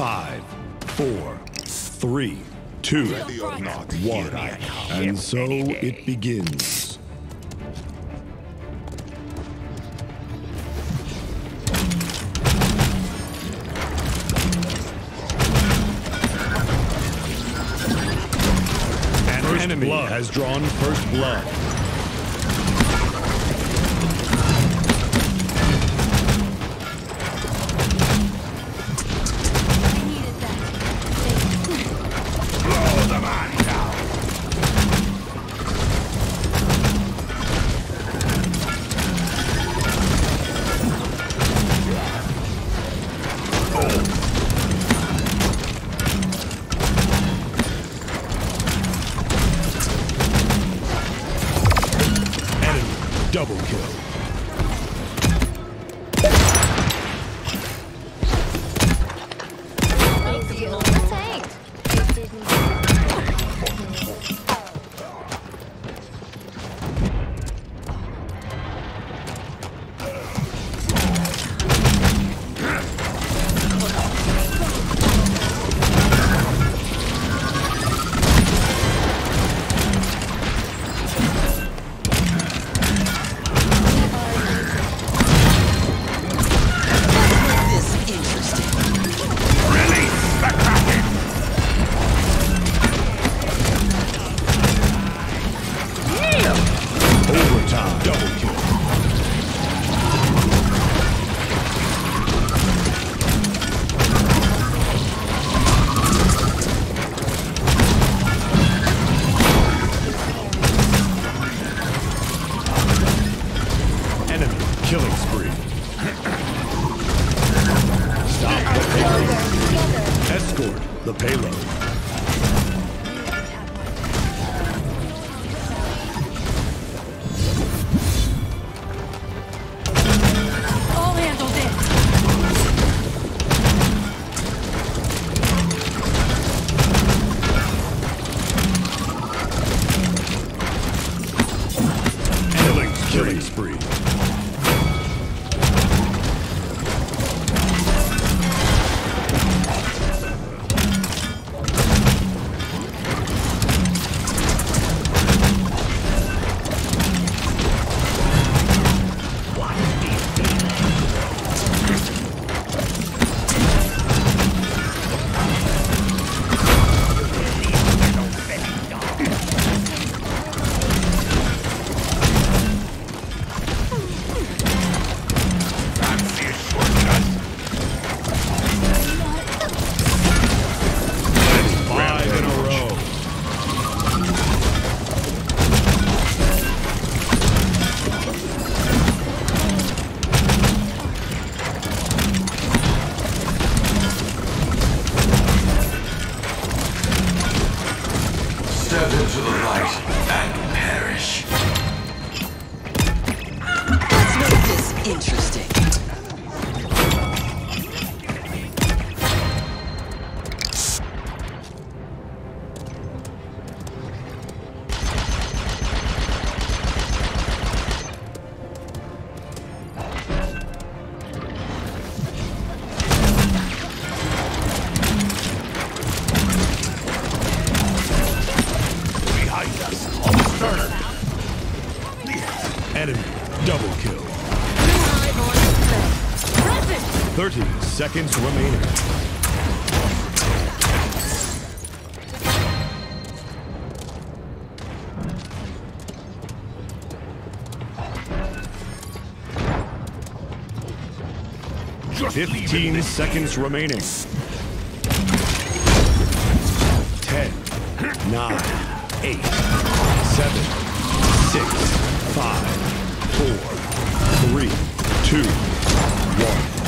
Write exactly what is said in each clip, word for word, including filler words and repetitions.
Five, four, three, two, one. And so it begins. An enemy has drawn first blood. Double kill. Killing spree. Stop the payload. Escort the payload. All handled it. Killing spree. Killing spree. Enemy double kill. Thirty seconds remaining. Fifteen seconds remaining. Ten, nine, eight, seven, six, five. Four, three, two, one.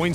Coin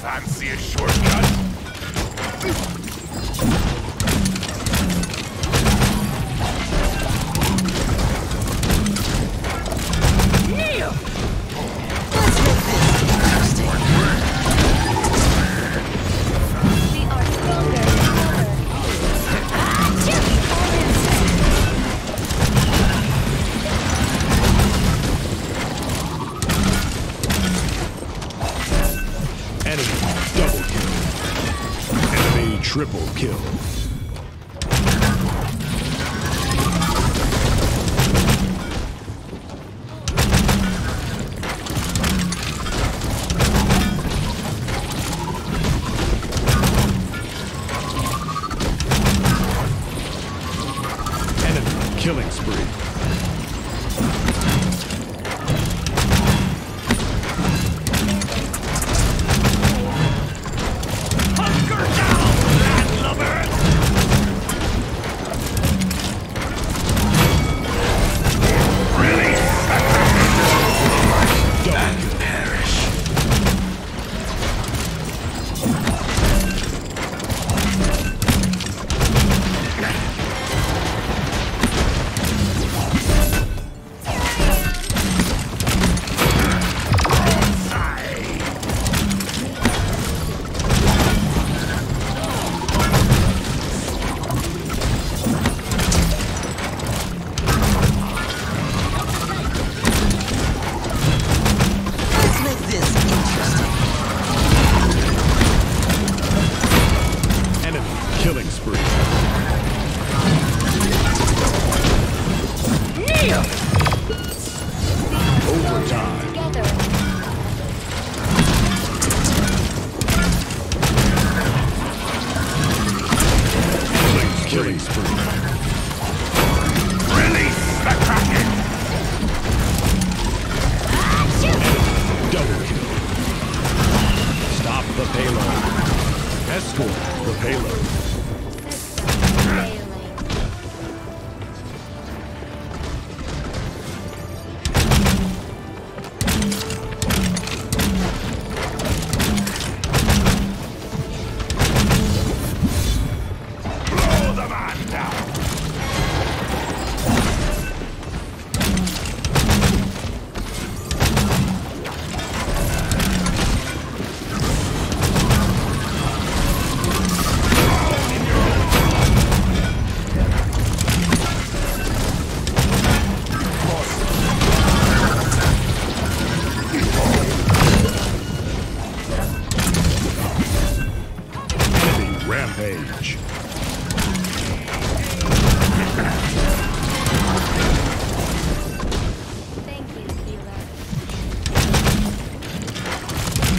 Fancy a shortcut? Triple kill. Enemy killing spree. Killing spree. Release the Kraken! Double kill. Stop the payload. Escort the payload. Rampage. Thank you, Sheila. Rampage.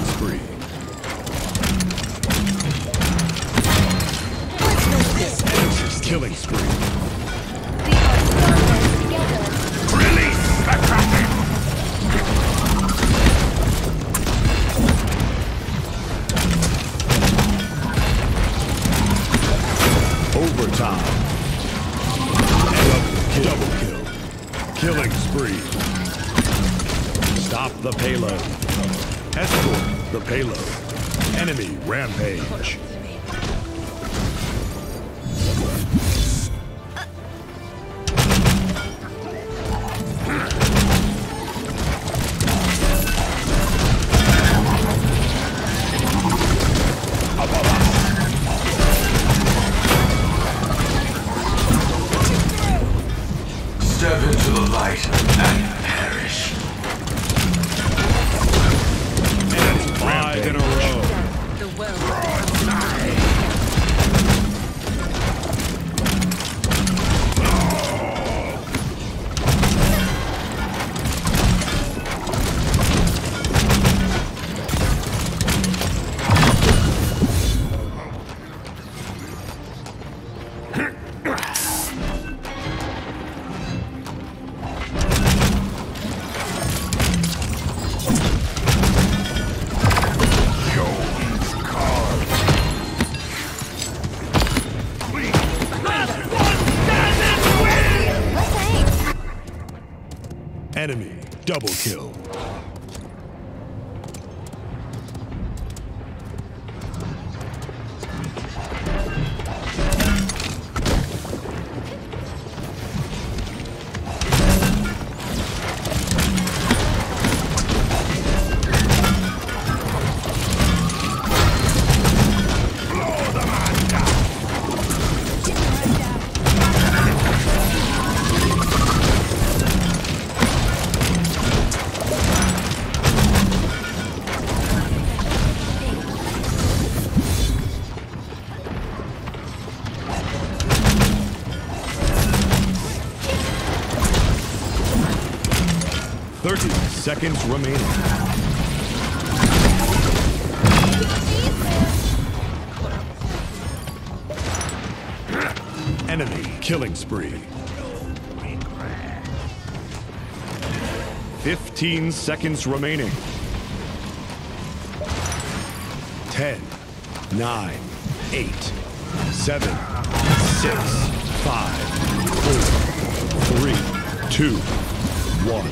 Killing spree. We are stronger together. Release the Kraken! Overtime. And double kill. Killing spree. Stop the payload. Escort the payload. Enemy rampage. Step into the light and perish. And five in a row. The world enemy double kill. thirty seconds remaining. Enemy killing spree. fifteen seconds remaining. ten, nine, eight, seven, six, five, four, three, two, one.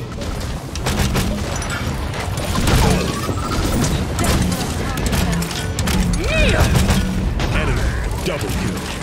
Double kill.